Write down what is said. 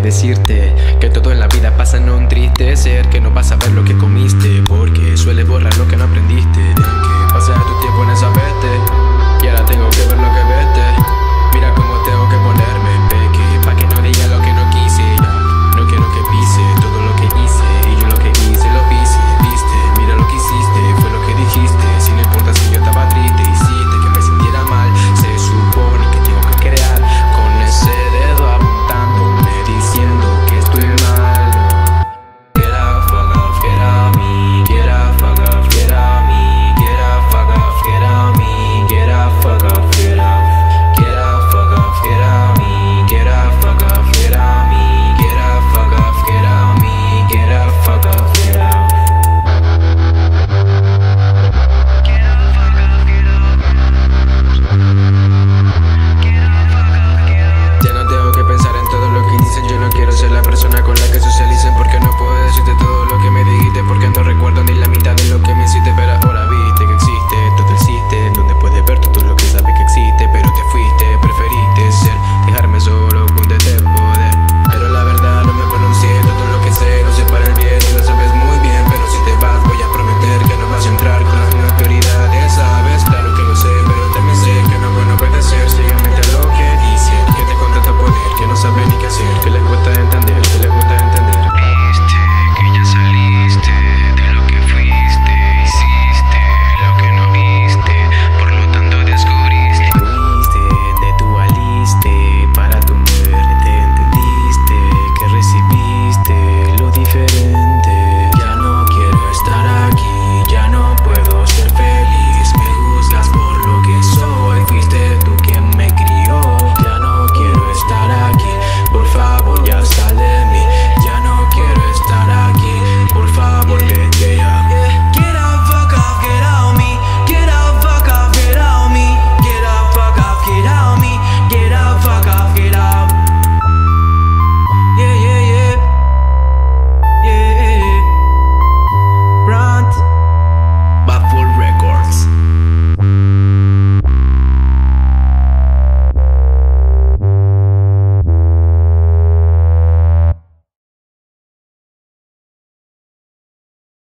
que decirte que todo en la vida pasa, no entristecer, que no vas a ver lo que comiste, porque suele borrar lo que no aprendiste, que pasas tu tiempo en esa vete.